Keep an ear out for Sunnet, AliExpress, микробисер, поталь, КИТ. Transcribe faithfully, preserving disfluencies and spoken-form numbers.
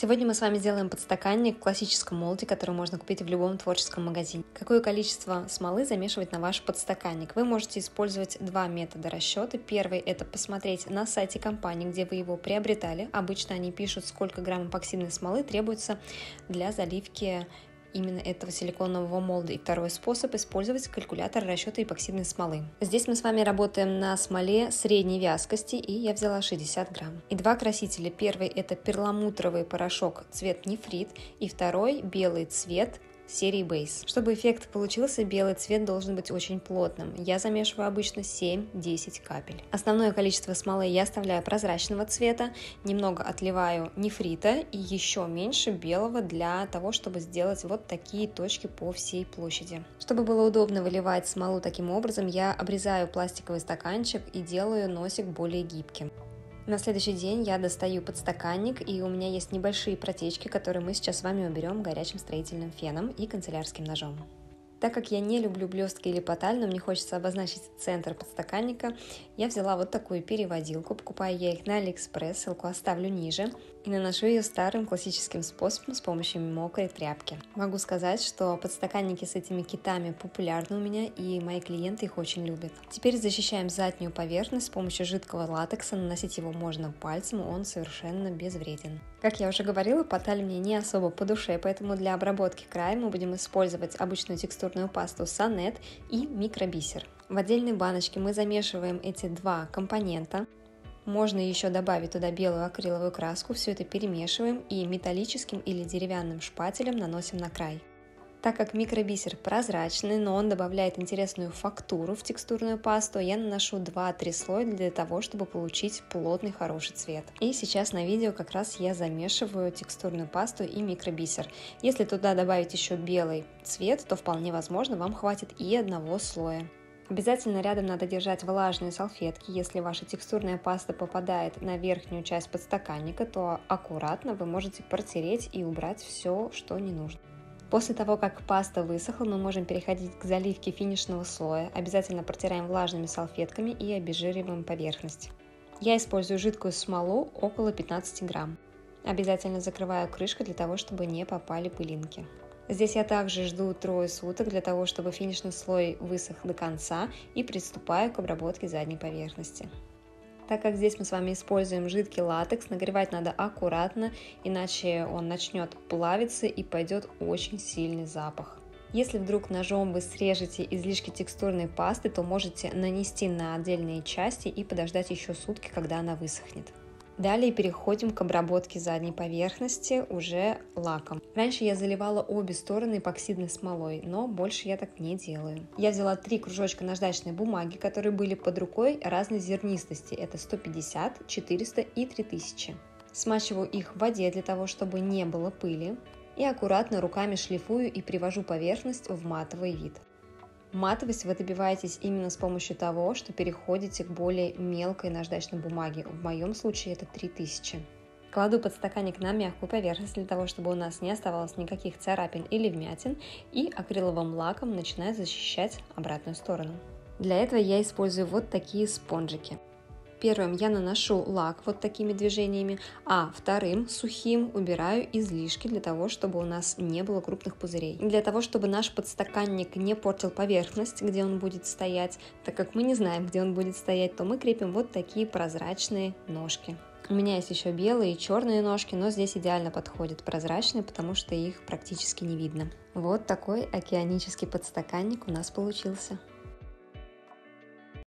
Сегодня мы с вами сделаем подстаканник в классическом молде, который можно купить в любом творческом магазине. Какое количество смолы замешивать на ваш подстаканник? Вы можете использовать два метода расчета. Первый – это посмотреть на сайте компании, где вы его приобретали. Обычно они пишут, сколько грамм эпоксидной смолы требуется для заливки именно этого силиконового молда. И второй способ – использовать калькулятор расчета эпоксидной смолы. Здесь мы с вами работаем на смоле средней вязкости, и я взяла шестьдесят грамм. И два красителя. Первый – это перламутровый порошок цвет нефрит, и второй – белый цвет серии Base. Чтобы эффект получился, белый цвет должен быть очень плотным. Я замешиваю обычно семь-десять капель. Основное количество смолы я оставляю прозрачного цвета, немного отливаю нефрита и еще меньше белого для того, чтобы сделать вот такие точки по всей площади. Чтобы было удобно выливать смолу таким образом, я обрезаю пластиковый стаканчик и делаю носик более гибким. На следующий день я достаю подстаканник, и у меня есть небольшие протечки, которые мы сейчас с вами уберем горячим строительным феном и канцелярским ножом. Так как я не люблю блестки или поталь, но мне хочется обозначить центр подстаканника, я взяла вот такую переводилку, покупаю я их на AliExpress, ссылку оставлю ниже, и наношу ее старым классическим способом с помощью мокрой тряпки. Могу сказать, что подстаканники с этими китами популярны у меня, и мои клиенты их очень любят. Теперь защищаем заднюю поверхность с помощью жидкого латекса, наносить его можно пальцем, он совершенно безвреден. Как я уже говорила, поталь мне не особо по душе, поэтому для обработки края мы будем использовать обычную текстурную пасту Sunnet и микробисер. В отдельной баночке мы замешиваем эти два компонента. Можно еще добавить туда белую акриловую краску, все это перемешиваем и металлическим или деревянным шпателем наносим на край. Так как микробисер прозрачный, но он добавляет интересную фактуру в текстурную пасту, я наношу два-три слоя для того, чтобы получить плотный хороший цвет. И сейчас на видео как раз я замешиваю текстурную пасту и микробисер. Если туда добавить еще белый цвет, то вполне возможно вам хватит и одного слоя. Обязательно рядом надо держать влажные салфетки. Если ваша текстурная паста попадает на верхнюю часть подстаканника, то аккуратно вы можете протереть и убрать все, что не нужно. После того, как паста высохла, мы можем переходить к заливке финишного слоя. Обязательно протираем влажными салфетками и обезжириваем поверхность. Я использую жидкую смолу около пятнадцати грамм. Обязательно закрываю крышкой для того, чтобы не попали пылинки. Здесь я также жду трое суток для того, чтобы финишный слой высох до конца, и приступаю к обработке задней поверхности. Так как здесь мы с вами используем жидкий латекс, нагревать надо аккуратно, иначе он начнет плавиться и пойдет очень сильный запах. Если вдруг ножом вы срежете излишки текстурной пасты, то можете нанести на отдельные части и подождать еще сутки, когда она высохнет. Далее переходим к обработке задней поверхности уже лаком. Раньше я заливала обе стороны эпоксидной смолой, но больше я так не делаю. Я взяла три кружочка наждачной бумаги, которые были под рукой разной зернистости. Это сто пятьдесят, четыреста и три тысячи. Смачиваю их в воде для того, чтобы не было пыли. И аккуратно руками шлифую и привожу поверхность в матовый вид. Матовость вы добиваетесь именно с помощью того, что переходите к более мелкой наждачной бумаге, в моем случае это три тысячи. Кладу подстаканник на мягкую поверхность для того, чтобы у нас не оставалось никаких царапин или вмятин, и акриловым лаком начинаю защищать обратную сторону. Для этого я использую вот такие спонжики. Первым я наношу лак вот такими движениями, а вторым, сухим, убираю излишки для того, чтобы у нас не было крупных пузырей. Для того, чтобы наш подстаканник не портил поверхность, где он будет стоять, так как мы не знаем, где он будет стоять, то мы крепим вот такие прозрачные ножки. У меня есть еще белые и черные ножки, но здесь идеально подходят прозрачные, потому что их практически не видно. Вот такой океанический подстаканник у нас получился.